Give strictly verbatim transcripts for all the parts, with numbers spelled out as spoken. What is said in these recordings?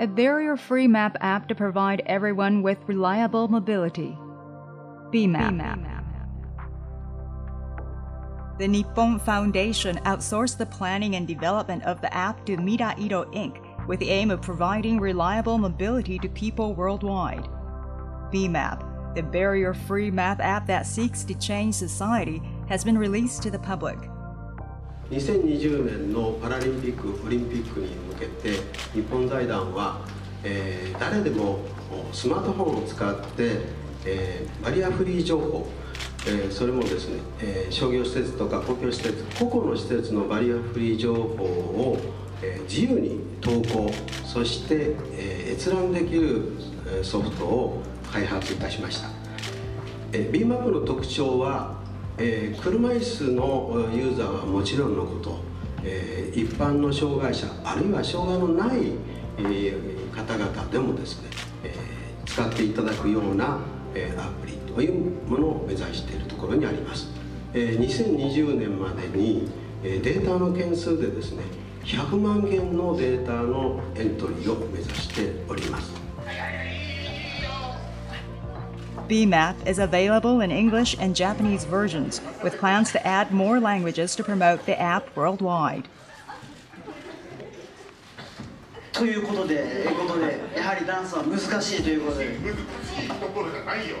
a barrier-free map app to provide everyone with reliable mobility. B M A P. The Nippon Foundation outsourced the planning and development of the app to Mirairo Incorporated with the aim of providing reliable mobility to people worldwide. B M A P, the barrier-free map app that seeks to change society, has been released to the public.にせんにじゅうねんのパラリンピック・オリンピックに向けて日本財団は、えー、誰でもスマートフォンを使って、えー、バリアフリー情報、えー、それもですね、えー、商業施設とか公共施設個々の施設のバリアフリー情報を、えー、自由に投稿そして、えー、閲覧できるソフトを開発いたしました。えー、ビーマップの特徴はえー、車椅子のユーザーはもちろんのこと、えー、一般の障害者あるいは障害のない、えー、方々でもですね、えー、使っていただくような、えー、アプリというものを目指しているところにあります。えー、にせんにじゅうねんまでに、えー、データの件数でですねひゃくまんけんのデータのエントリーを目指しております。B M A P is available in English and Japanese versions, with plans to add more languages to promote the app worldwide. ということで、ということで、やはりダンスは難しいということで。難しいところじゃないよ。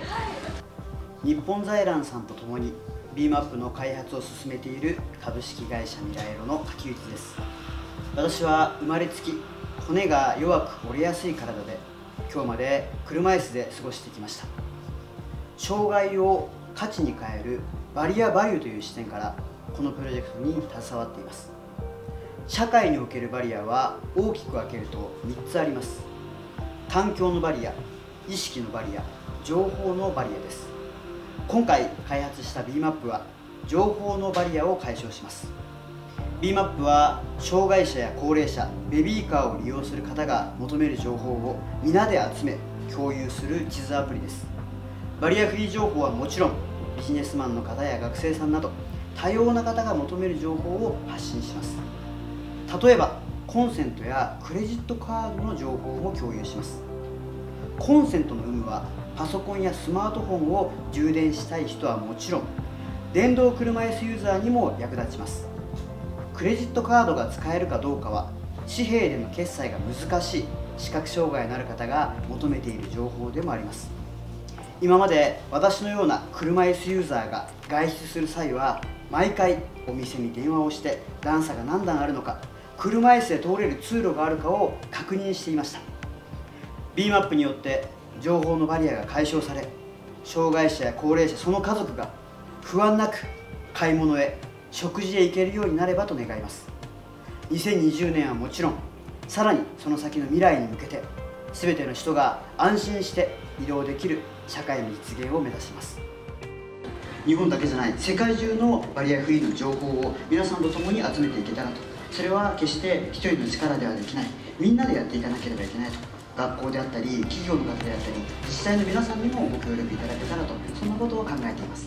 日本財団さんとともに ビーマップ の開発を進めている株式会社ミライロの柿内です。私は生まれつき骨が弱く折れやすい体で、今日まで車椅子で過ごしてきました。障害を価値に変えるバリアバリューという視点からこのプロジェクトに携わっています。社会におけるバリアは大きく分けるとみっつあります。環境のバリア、意識のバリア、情報のバリアです。今回開発した ビーマップ は情報のバリアを解消します。 ビーマップ は障害者や高齢者、ベビーカーを利用する方が求める情報を皆で集め共有する地図アプリです。バリアフリー情報はもちろんビジネスマンの方や学生さんなど多様な方が求める情報を発信します。例えばコンセントやクレジットカードの情報も共有します。コンセントの有無はパソコンやスマートフォンを充電したい人はもちろん電動車椅子ユーザーにも役立ちます。クレジットカードが使えるかどうかは紙幣での決済が難しい視覚障害のある方が求めている情報でもあります。今まで私のような車椅子ユーザーが外出する際は毎回お店に電話をして段差が何段あるのか車椅子で通れる通路があるかを確認していました。 ビーマップ によって情報のバリアが解消され障害者や高齢者その家族が不安なく買い物へ食事へ行けるようになればと願います。にせんにじゅうねんはもちろんさらにその先の未来に向けて全ての人が安心して移動できる社会の実現を目指します。日本だけじゃない世界中のバリアフリーの情報を皆さんと共に集めていけたらと。それは決して一人の力ではできない、みんなでやっていかなければいけないと。学校であったり企業の方であったり自治体の皆さんにもご協力いただけたらと、そんなことを考えています。